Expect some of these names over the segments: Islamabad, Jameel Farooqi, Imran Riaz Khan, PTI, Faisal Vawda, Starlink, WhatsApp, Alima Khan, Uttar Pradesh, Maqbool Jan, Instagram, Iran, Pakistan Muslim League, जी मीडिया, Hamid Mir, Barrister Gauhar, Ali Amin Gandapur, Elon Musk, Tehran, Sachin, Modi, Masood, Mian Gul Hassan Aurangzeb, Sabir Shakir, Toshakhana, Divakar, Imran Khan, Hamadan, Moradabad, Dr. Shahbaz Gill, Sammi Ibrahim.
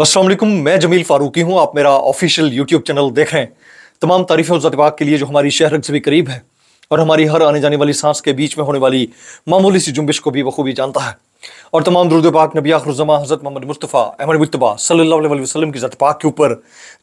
अस्सलाम वालेकुम, मैं जमील फारूकी हूँ। आप मेरा ऑफिशियल यूट्यूब चैनल देख रहे हैं। तमाम तारीफ़ और ज़तवाक़ के लिए जो हमारी शहरत से भी करीब है और हमारी हर आने जाने वाली सांस के बीच में होने वाली मामूली सी जुम्बिश को भी बखूबी जानता है और तमाम दुरूद पाक नबी आखिरुज़्ज़मा हज़रत मोहम्मद मुस्तफ़ा अहमद मुज्तबा सल्लल्लाहु अलैहि वसल्लम की ज़ात पाक के ऊपर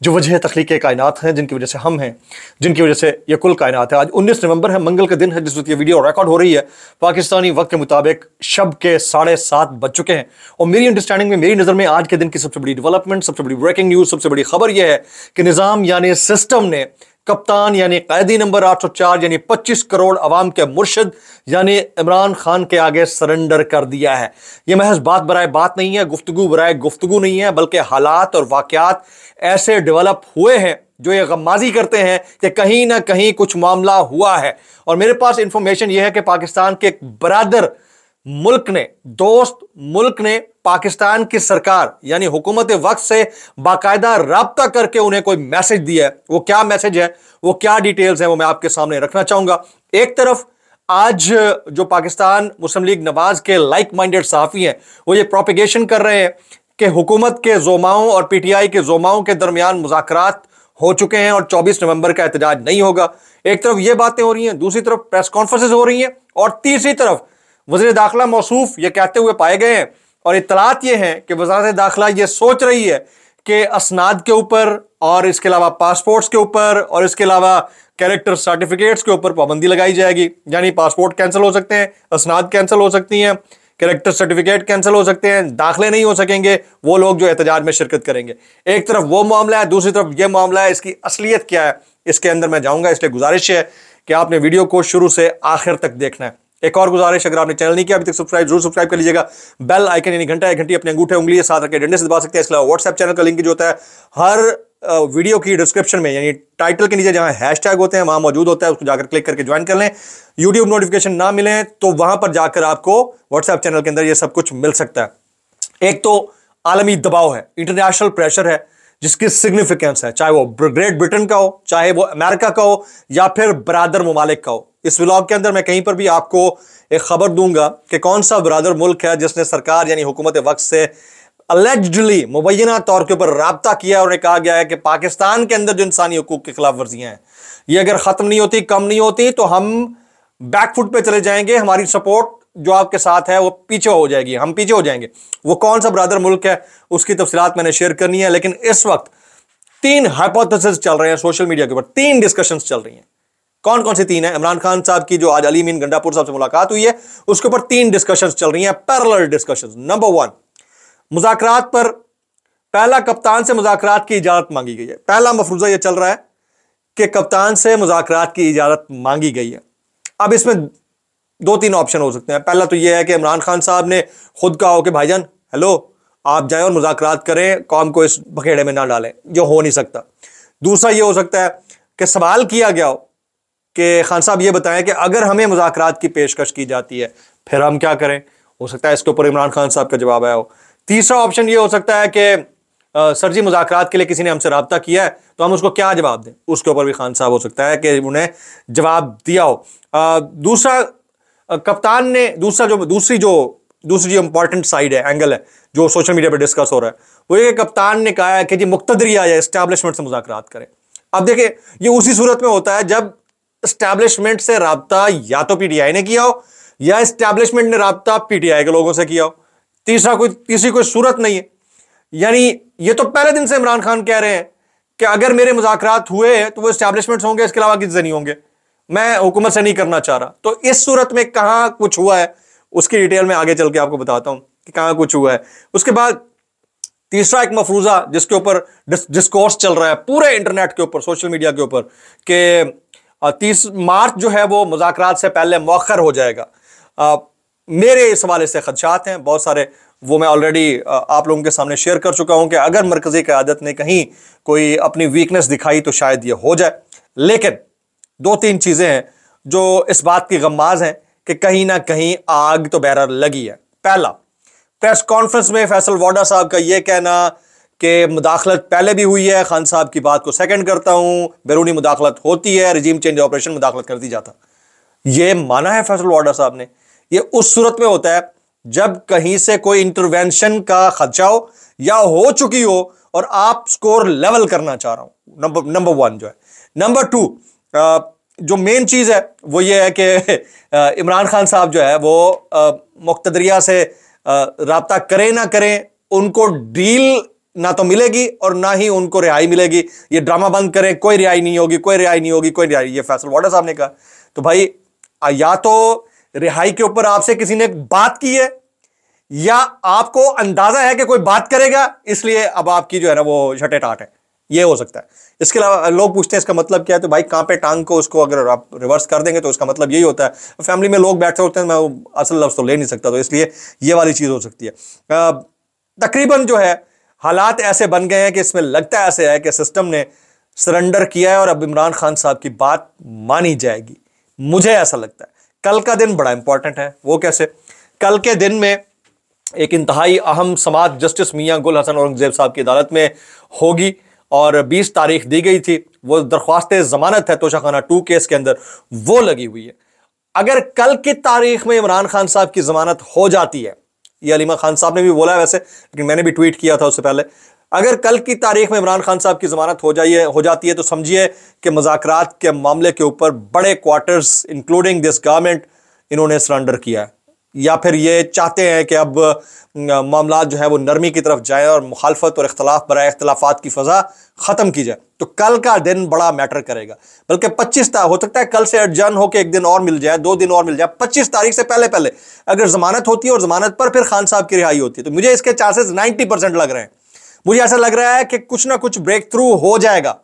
जो वजह तख्लीक़ कायनात हैं, जिनकी वजह से हम हैं, जिनकी वजह से यह कुल कायनात है। आज 19 नवंबर है, मंगल का दिन है, जिस वक्त ये वीडियो रिकॉर्ड हो रही है पाकिस्तानी वक्त के मुताबिक शब के 7:30 बज चुके हैं। और मेरी अंडरस्टैंडिंग में, मेरी नज़र में आज के दिन की सबसे बड़ी डेवलपमेंट, सबसे बड़ी ब्रेकिंग न्यूज़, सबसे बड़ी खबर यह है कि निज़ाम यानी सिस्टम ने कप्तान यानी कैदी नंबर 804 यानी 25 करोड़ अवाम के मुर्शद यानी इमरान खान के आगे सरेंडर कर दिया है। यह महज बात बराए बात नहीं है, गुफ्तगू बराए गुफ्तगू नहीं है, बल्कि हालात और वाक़यात ऐसे डेवलप हुए हैं जो ये गम्माजी करते हैं कि कहीं ना कहीं कुछ मामला हुआ है। और मेरे पास इंफॉर्मेशन यह है कि पाकिस्तान के एक बरादर मुल्क ने, दोस्त मुल्क ने पाकिस्तान की सरकार यानी हुकूमत वक्त से बाकायदा राब्ता करके उन्हें कोई मैसेज दिया है। वो क्या मैसेज है, वो क्या डिटेल्स हैं, वो मैं आपके सामने रखना चाहूंगा। एक तरफ आज जो पाकिस्तान मुस्लिम लीग नवाज के लाइक माइंडेड सहाफ़ी हैं वो ये प्रोपिगेशन कर रहे हैं कि हुकूमत के जोमाओं और पीटीआई के जोमाओं के दरमियान मुज़ाकरात हो चुके हैं और 24 नवंबर का एहतजाज नहीं होगा। एक तरफ ये बातें हो रही हैं, दूसरी तरफ प्रेस कॉन्फ्रेंसेज हो रही हैं और तीसरी तरफ वज़ीर दाखिला मौसूफ ये कहते हुए पाए गए हैं और इतलात ये हैं कि वज़ारत दाखिला ये सोच रही है कि असनाद के ऊपर और इसके अलावा पासपोर्ट्स के ऊपर और इसके अलावा कैरेक्टर सर्टिफिकेट्स के ऊपर पाबंदी लगाई जाएगी। यानी पासपोर्ट कैंसिल हो सकते हैं, असनाद कैंसिल हो सकती हैं, कैरेक्टर सर्टिफिकेट कैंसिल हो सकते हैं, दाखिले नहीं हो सकेंगे वो लोग जो एहतजाज में शिरकत करेंगे। एक तरफ वो मामला है, दूसरी तरफ ये मामला है। इसकी असलियत क्या है इसके अंदर मैं जाऊँगा, इसलिए गुजारिश है कि आपने वीडियो को शुरू से आखिर तक देखना है। एक और गुजारिश, अगर आपने चैनल नहीं किया अभी तक सब्सक्राइब जरूर सब्सक्राइब कर लीजिएगा। बेल आइकन यानी घंटा, एक घंटी अपने अंगूठे उंगली साथ रखकर डंडे से दबा सकते हैं। इसके अलावा व्हाट्सएप चैनल का लिंक जो होता है हर वीडियो की डिस्क्रिप्शन में यानी टाइटल के नीचे जहां हैशटैग होते हैं वहां मौजूद होता है, उसको जाकर क्लिक करके ज्वाइन कर लें। यूट्यूब नोटिफिकेशन ना मिले तो वहां पर जाकर आपको व्हाट्सएप चैनल के अंदर यह सब कुछ मिल सकता है। एक तो आलमी दबाव है, इंटरनेशनल प्रेशर है जिसकी सिग्निफिकेंस है, चाहे वो ग्रेट ब्रिटेन का हो, चाहे वो अमेरिका का हो या फिर बरादर ममालिक का हो। इस व्लॉग के अंदर मैं कहीं पर भी आपको एक खबर दूंगा कि कौन सा बरादर मुल्क है जिसने सरकार यानी हुकूमत वक्त से अलेजली मुबैना तौर के ऊपर राब्ता किया और उन्हें कहा गया है कि पाकिस्तान के अंदर जो इंसानी हकूक की खिलाफ वर्जियाँ हैं ये अगर ख़त्म नहीं होती, कम नहीं होती तो हम बैकफुट पर चले जाएंगे, हमारी सपोर्ट जो आपके साथ है वो पीछे हो जाएगी, हम पीछे हो जाएंगे। वो कौन सा बरादर मुल्क है उसकी तफसीलात मैंने शेयर करनी है, लेकिन इस वक्त 3 हाइपोथेसिस चल रहे हैं सोशल मीडिया के ऊपर, 3 डिस्कशंस चल रही हैं। कौन कौन सी 3 है? इमरान खान साहब की जो आज अली अमीन गंडापुर साहब से मुलाकात हुई है उसके ऊपर 3 डिस्कशंस चल रही हैं, पैरेलल डिस्कशंस। नंबर 1, मुज़ाकरात पर पहला कप्तान से मुज़ाकरात की इजाज़त मांगी गई है। पहला मफरूज़ा यह चल रहा है कि कप्तान से मुज़ाकरात की इजाज़त मांगी गई है। अब इसमें 2-3 ऑप्शन हो सकते हैं। पहला तो यह है कि इमरान खान साहब ने खुद कहा हो कि भाईजान हेलो आप जाएं और मुज़ाकरात करें, कौम को इस बखेड़े में ना डालें, जो हो नहीं सकता। दूसरा ये हो सकता है कि सवाल किया गया हो कि खान साहब ये बताएं कि अगर हमें मुज़ाकरात की पेशकश की जाती है फिर हम क्या करें, हो सकता है इसके ऊपर इमरान खान साहब का जवाब आया हो। तीसरा ऑप्शन ये हो सकता है कि सर जी मुज़ाकरात के लिए किसी ने हमसे रब्ता किया है तो हम उसको क्या जवाब दें, उसके ऊपर भी खान साहब हो सकता है कि उन्हें जवाब दिया हो। दूसरा कप्तान ने दूसरी जो इंपॉर्टेंट साइड है, एंगल है जो सोशल मीडिया पर डिस्कस हो रहा है वो ये कप्तान ने कहा है कि जी मुक्तदरी आया इस्टेब्लिशमेंट से मुज़ाकरात करें। अब देखिए ये उसी सूरत में होता है जब इस्टेब्लिशमेंट से रब्ता या तो पीटीआई ने किया हो या इस्टेब्लिशमेंट ने रब्ता पीटीआई के लोगों से किया हो, तीसरी कोई सूरत नहीं है। यानी ये तो पहले दिन से इमरान खान कह रहे हैं कि अगर मेरे मुज़ाकरात हुए तो वो इस्टेब्लिशमेंट होंगे, इसके अलावा किसी से नहीं होंगे, मैं हुकूमत से नहीं करना चाह रहा। तो इस सूरत में कहाँ कुछ हुआ है उसकी डिटेल में आगे चल के आपको बताता हूँ कि कहाँ कुछ हुआ है। उसके बाद तीसरा एक मफरूज़ा जिसके ऊपर डिस्कोर्स चल रहा है पूरे इंटरनेट के ऊपर, सोशल मीडिया के ऊपर, कि 30 मार्च जो है वो मुज़ाकरात से पहले मौखर हो जाएगा। मेरे इस हवाले से खदशात हैं बहुत सारे, वो मैं ऑलरेडी आप लोगों के सामने शेयर कर चुका हूँ कि अगर मरकज़ी क़यादत ने कहीं कोई अपनी वीकनेस दिखाई तो शायद ये हो जाए। लेकिन 2-3 चीज़ें हैं जो इस बात की गम्माज़ हैं कि कहीं ना कहीं आग तो बहरहाल लगी है। पहला, प्रेस कॉन्फ्रेंस में फैसल वाडा साहब का ये कहना कि मुदाखलत पहले भी हुई है, खान साहब की बात को सेकंड करता हूँ, बैरूनी मुदाखलत होती है, रजीम चेंज ऑपरेशन मुदाखलत कर दी जाता, ये माना है फैसल वाडा साहब ने। ये उस सूरत में होता है जब कहीं से कोई इंटरवेंशन का खदशा हो या हो चुकी हो और आप स्कोर लेवल करना चाह रहा हूं, नंबर वन जो है। नंबर टू जो मेन चीज़ है वो ये है कि इमरान खान साहब जो है वो मुक्तदरिया से रब्ता करें ना करें, उनको डील ना तो मिलेगी और ना ही उनको रिहाई मिलेगी। ये ड्रामा बंद करें, कोई रिहाई नहीं होगी, कोई रिहाई नहीं होगी, कोई रिहाई। ये फैसल वाड़ा साहब ने कहा। तो भाई या तो रिहाई के ऊपर आपसे किसी ने बात की है या आपको अंदाजा है कि कोई बात करेगा, इसलिए अब आपकी जो है ना वो झटे टाट है, ये हो सकता है। इसके अलावा लोग पूछते हैं इसका मतलब क्या है, तो भाई कांपे टांग को उसको अगर आप रिवर्स कर देंगे तो उसका मतलब यही होता है। फैमिली में लोग बैठते होते हैं, मैं वो असल लफ्ज़ तो ले नहीं सकता, तो इसलिए ये वाली चीज़ हो सकती है। तकरीबन जो है हालात ऐसे बन गए हैं कि इसमें लगता ऐसे है कि सिस्टम ने सरेंडर किया है और अब इमरान खान साहब की बात मानी जाएगी, मुझे ऐसा लगता है। कल का दिन बड़ा इंपॉर्टेंट है। वो कैसे? कल के दिन में एक इंतहाई अहम समाअत जस्टिस मियां गुल हसन औरंगज़ेब साहब की अदालत में होगी और 20 तारीख दी गई थी। वो दरख्वास्त ज़मानत है तोशाखाना 2 केस के अंदर, वो लगी हुई है। अगर कल की तारीख में इमरान खान साहब की ज़मानत हो जाती है, ये अलीमा खान साहब ने भी बोला है वैसे, लेकिन मैंने भी ट्वीट किया था उससे पहले, अगर कल की तारीख में इमरान खान साहब की ज़मानत हो जाती है तो समझिए कि मुज़ाकरात के मामले के ऊपर बड़े क्वार्टर्स इंक्लूडिंग दिस गवर्नमेंट इन्होंने सरेंडर किया है, या फिर ये चाहते हैं कि अब मामला जो है वो नरमी की तरफ जाए और मुखालफत और इख्तलाफ बराए इख्तलाफात की फ़ज़ा ख़त्म की जाए। तो कल का दिन बड़ा मैटर करेगा। बल्कि 25 तारीख हो सकता है कल से एडजर्न होकर एक दिन और मिल जाए, 2 दिन और मिल जाए। 25 तारीख से पहले पहले अगर ज़मानत होती है और ज़मानत पर फिर खान साहब की रिहाई होती है, तो मुझे इसके चांसेस 90% लग रहे हैं। मुझे ऐसा लग रहा है कि कुछ ना कुछ ब्रेक थ्रू हो जाएगा,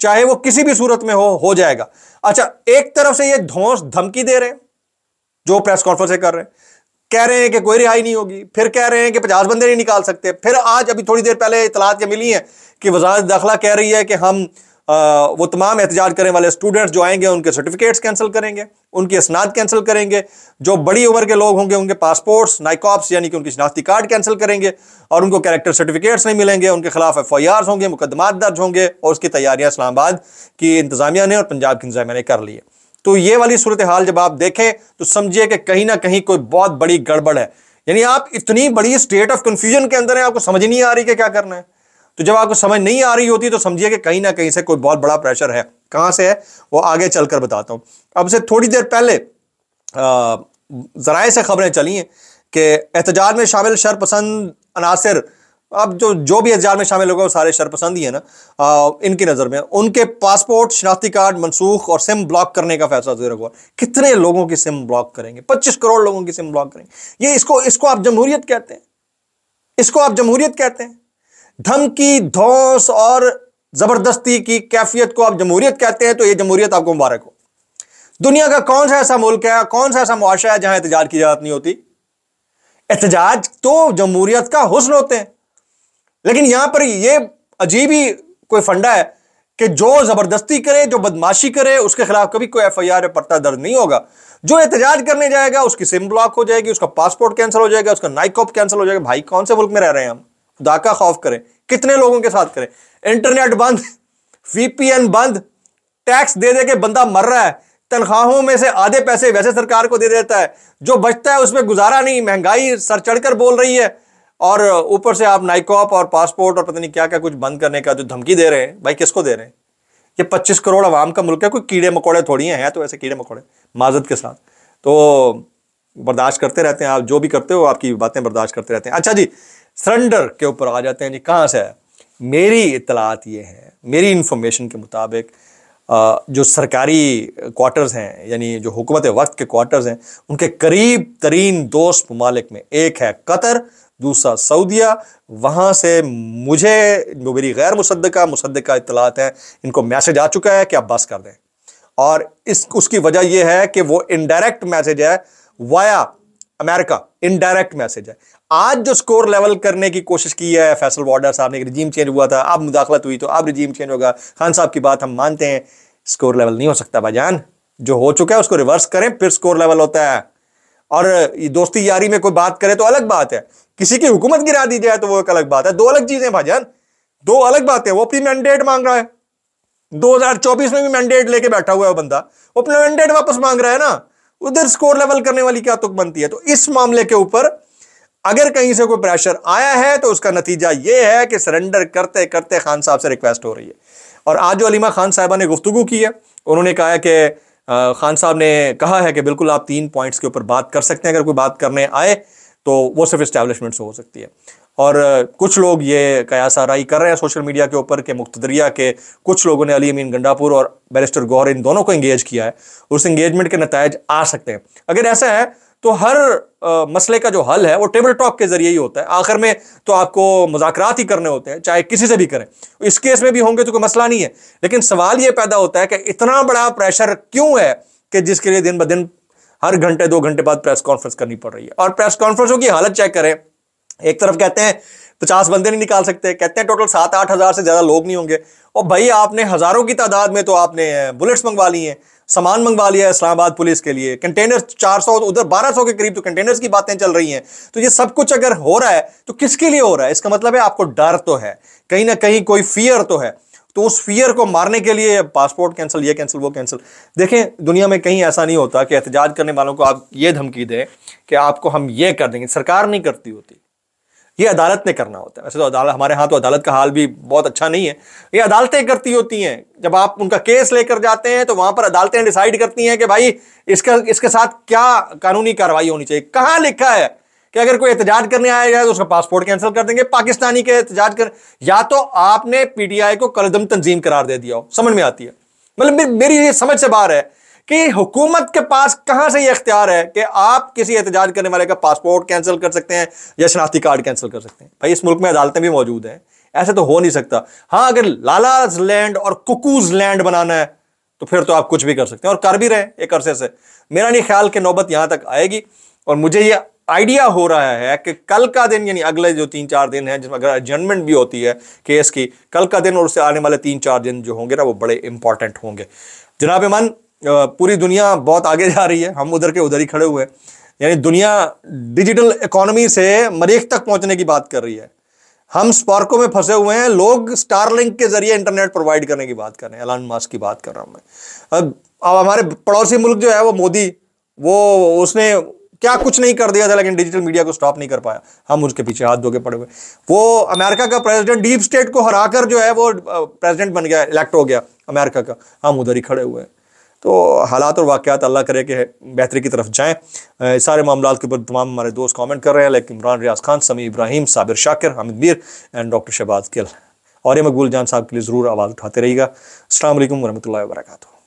चाहे वो किसी भी सूरत में हो जाएगा। अच्छा, एक तरफ से ये धौंस धमकी दे रहे हैं जो प्रेस कॉन्फ्रेंस कर रहे हैं, कह रहे हैं कि कोई रिहाई नहीं होगी, फिर कह रहे हैं कि 50 बंदे नहीं निकाल सकते, फिर आज अभी थोड़ी देर पहले इतलात मिली है कि वजारत दाखिला कह रही है कि हम वो तमाम एहतजाज करने वाले स्टूडेंट्स जो आएंगे उनके सर्टिफिकेट्स कैंसिल करेंगे, उनकी असनाद कैंसिल करेंगे, जो बड़ी उम्र के लोग होंगे उनके पासपोर्ट्स नाइकॉप्स यानी कि उनकी शनाख्ती कार्ड कैंसिल करेंगे और उनको कैरेक्टर सर्टिफिकेट्स नहीं मिलेंगे, उनके खिलाफ FIRs होंगे, मुकदमात दर्ज होंगे और उसकी तैयारियाँ इस्लामाबाद की इंतजामिया ने और पंजाब की इंतजामिया ने कर ली है। तो ये वाली सूरत हाल जब आप देखें तो समझिए कि कहीं ना कहीं कोई बहुत बड़ी गड़बड़ है। यानी आप इतनी बड़ी स्टेट ऑफ कन्फ्यूजन के अंदर हैं, आपको समझ नहीं आ रही कि क्या करना है। तो जब आपको समझ नहीं आ रही होती तो समझिए कि कहीं ना कहीं से कोई बहुत बड़ा प्रेशर है। कहाँ से है वो आगे चलकर बताता हूँ। अब से थोड़ी देर पहले ज़राए से खबरें चली हैं कि एहतजाज में शामिल शरपसंद अनासर, अब जो भी एहतजाज में शामिल होगा वो सारे शरपसंद ही है ना, इनकी नज़र में उनके पासपोर्ट शनाख्ती कार्ड मनसूख और सिम ब्लॉक करने का फैसला ज़रूर हुआ। कितने लोगों की सिम ब्लॉक करेंगे? 25 करोड़ लोगों की सिम ब्लॉक करेंगे। ये इसको आप जमहूरियत कहते हैं? इसको आप जमहूरियत कहते हैं? धमकी, धौंस और जबरदस्ती की कैफियत को आप जमहूरियत कहते हैं, तो ये जमहूरियत आपको मुबारक हो। दुनिया का कौन सा ऐसा मुल्क है, कौन सा ऐसा मुआशरा है जहां एहतजाज की इजाजत नहीं होती? एहतजाज तो जमहूरियत का हुस्न होते हैं। लेकिन यहां पर ये अजीब ही कोई फंडा है कि जो जबरदस्ती करे, जो बदमाशी करे, उसके खिलाफ कभी कोई FIR या पर्चा दर्ज नहीं होगा। जो एहतजाज करने जाएगा उसकी सिम ब्लॉक हो जाएगी, उसका पासपोर्ट कैंसिल हो जाएगा, उसका नाइकॉप कैंसिल हो जाएगा। भाई कौन से मुल्क में रह रहे हैं हम? खुदा का खौफ करें। कितने लोगों के साथ करें? इंटरनेट बंद, VPN बंद, टैक्स दे दे के बंदा मर रहा है। तनख्वाहों में से आधे पैसे वैसे सरकार को दे देता है, जो बचता है उसमें गुजारा नहीं। महंगाई सर चढ़कर बोल रही है और ऊपर से आप नाइकॉप और पासपोर्ट और पता नहीं क्या क्या कुछ बंद करने का जो धमकी दे रहे हैं, भाई किसको दे रहे हैं? ये 25 करोड़ आवाम का मुल्क है, कोई कीड़े मकोड़े थोड़ी हैं। तो ऐसे कीड़े मकोड़े माजत के साथ तो बर्दाश्त करते रहते हैं। आप जो भी करते हो आपकी बातें बर्दाश्त करते रहते हैं। अच्छा जी, सरेंडर के ऊपर आ जाते हैं जी। कहाँ से है? मेरी इतलात ये है, मेरी इंफॉर्मेशन के मुताबिक जो सरकारी क्वार्टर्स हैं यानी जो हुकूमत वक्त के क्वार्टर्स हैं, उनके करीब तरीन 2 ममालिक में एक है कतर, दूसरा सऊदिया। वहाँ से मुझे जो मेरी गैर मुसद्दका इतलात हैं, इनको मैसेज आ चुका है कि आप बस कर दें। और उसकी वजह यह है कि वो इनडायरेक्ट मैसेज है वाया अमेरिका, इनडायरेक्ट मैसेज है। आज जो स्कोर लेवल करने की कोशिश की है फैसल वाडा साहब ने, रिजीम चेंज हुआ था, अब मुदाखलत हुई तो अब रिजीम चेंज होगा, खान साहब की बात हम मानते हैं, स्कोर लेवल नहीं हो सकता भाईजान। जो हो चुका है उसको रिवर्स करें, फिर स्कोर लेवल होता है। और दोस्ती यारी में कोई बात करे तो अलग बात है, किसी की हुकूमत गिरा दी जाए तो वो एक अलग बात है। 2 अलग चीज़ें भाईजान, 2 अलग बातें। वो अपनी मैंडेट मांग रहा है, 2024 में भी मैंडेट लेके बैठा हुआ है बंदा, वो अपना मैंडेट वापस मांग रहा है ना। उधर स्कोर लेवल करने वाली क्या तुक बनती है? तो इस मामले के ऊपर अगर कहीं से कोई प्रेशर आया है तो उसका नतीजा ये है कि सरेंडर करते करते खान साहब से रिक्वेस्ट हो रही है। और आज जो अलीमा खान साहिबा ने गुफ्तगू की है, उन्होंने कहा है कि खान साहब ने कहा है कि बिल्कुल आप 3 पॉइंट्स के ऊपर बात कर सकते हैं, अगर कोई बात करने आए तो वो सिर्फ इस्टेब्लिशमेंट से हो सकती है। और कुछ लोग ये कयासाराई कर रहे हैं सोशल मीडिया के ऊपर कि मुक्तदरिया के कुछ लोगों ने अली अमीन गंडापुर और बैरिस्टर गौहर इन दोनों को इंगेज किया है, उस इंगेजमेंट के नतज आ सकते हैं। अगर ऐसा है तो हर मसले का जो हल है वो टेबल टॉक के जरिए ही होता है, आखिर में तो आपको मुज़ाकरात ही करने होते हैं, चाहे किसी से भी करें। इस केस में भी होंगे तो कोई मसला नहीं है, लेकिन सवाल ये पैदा होता है कि इतना बड़ा प्रेशर क्यों है कि जिसके लिए दिन ब दिन हर घंटे 2 घंटे बाद प्रेस कॉन्फ्रेंस करनी पड़ रही है। और प्रेस कॉन्फ्रेंसों की हालत चेक करें, एक तरफ कहते हैं 50 बंदे नहीं निकाल सकते, कहते हैं टोटल 7-8 हज़ार से ज़्यादा लोग नहीं होंगे, और भाई आपने हज़ारों की तादाद में तो आपने बुलेट्स मंगवा ली हैं, सामान मंगवा लिया है इस्लामाबाद पुलिस के लिए, कंटेनर्स 400 तो उधर 1200 के करीब तो कंटेनर्स की बातें चल रही हैं। तो ये सब कुछ अगर हो रहा है तो किसके लिए हो रहा है? इसका मतलब है आपको डर तो है, कहीं ना कहीं कोई फियर तो है, तो उस फियर को मारने के लिए पासपोर्ट कैंसिल, ये कैंसिल, वो कैंसिल। देखें, दुनिया में कहीं ऐसा नहीं होता कि एहतजाज करने वालों को आप ये धमकी दें कि आपको हम ये कर देंगे। सरकार नहीं करती होती, ये अदालत ने करना होता है। वैसे तो अदालत, हमारे यहाँ तो अदालत का हाल भी बहुत अच्छा नहीं है, ये अदालतें करती होती हैं। जब आप उनका केस लेकर जाते हैं तो वहाँ पर अदालतें डिसाइड करती हैं कि भाई इसके साथ क्या कानूनी कार्रवाई होनी चाहिए। कहाँ लिखा है कि अगर कोई एहतजाज करने आया जाए तो उसका पासपोर्ट कैंसिल कर देंगे पाकिस्तानी के एहतजाज कर? या तो आपने PTI को कलदम तंजीम करार दे दिया हो, समझ में आती है। मतलब मेरी ये समझ से बाहर है कि हुकूमत के पास कहाँ से ये इख्तियार है कि आप किसी एहतजाज करने वाले का पासपोर्ट कैंसिल कर सकते हैं या शनाख्ती कार्ड कैंसिल कर सकते हैं। भाई इस मुल्क में अदालतें भी मौजूद हैं, ऐसे तो हो नहीं सकता। हाँ, अगर लालाज लैंड और कुकूज लैंड बनाना है तो फिर तो आप कुछ भी कर सकते हैं, और कर भी रहे हैं एक अरसे से। मेरा नहीं ख्याल कि नौबत यहाँ तक आएगी, और मुझे ये आइडिया हो रहा है कि कल का दिन, यानी अगले जो 3-4 दिन हैं, जिसमें अगर एडजमेंट भी होती है केस की, कल का दिन और उससे आने वाले 3-4 दिन जो होंगे ना, वो बड़े इंपॉर्टेंट होंगे। जनाब इमरान, पूरी दुनिया बहुत आगे जा रही है, हम उधर के उधर ही खड़े हुए हैं। यानी दुनिया डिजिटल इकोनॉमी से मरीख तक पहुंचने की बात कर रही है, हम स्पार्को में फंसे हुए हैं। लोग स्टारलिंक के जरिए इंटरनेट प्रोवाइड करने की बात कर रहे हैं, एलन मस्क की बात कर रहा हूं मैं। अब हमारे पड़ोसी मुल्क जो है वो मोदी, वो उसने क्या कुछ नहीं कर दिया था, लेकिन डिजिटल मीडिया को स्टॉप नहीं कर पाया, हम उसके पीछे हाथ धो के पड़े हुए। वो अमेरिका का प्रेसिडेंट डीप स्टेट को हराकर जो है वो प्रेसिडेंट बन गया, इलेक्ट हो गया अमेरिका का, हम उधर ही खड़े हुए हैं। तो हालात और वाक़यात अल्लाह करे कि बेहतरी की तरफ जाएँ। सारे मामलों के ऊपर तमाम हमारे दोस्त कमेंट कर रहे हैं, लेकिन इमरान रियाज खान, समी इब्राहिम, साबिर शाकिर, हामिद मीर एंड डॉक्टर शहबाज गिल और ये मकबूल जान साहब के लिए ज़रूर आवाज़ उठाते रहिएगा। अस्सलाम वालेकुम वरहमतुल्लाहि वबरकातुहू।